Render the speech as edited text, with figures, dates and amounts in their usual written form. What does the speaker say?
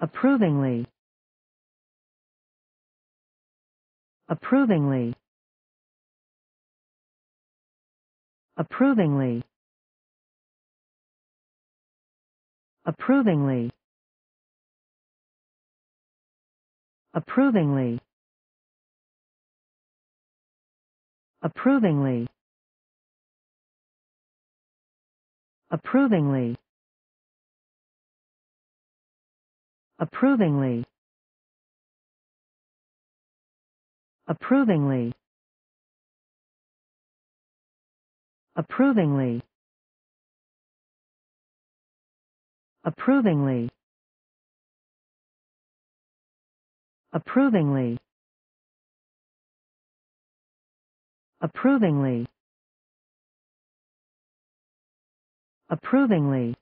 approvingly, approvingly, approvingly, approvingly, approvingly, approvingly, approvingly, approvingly, approvingly, approvingly, approvingly, approvingly, approvingly, approvingly.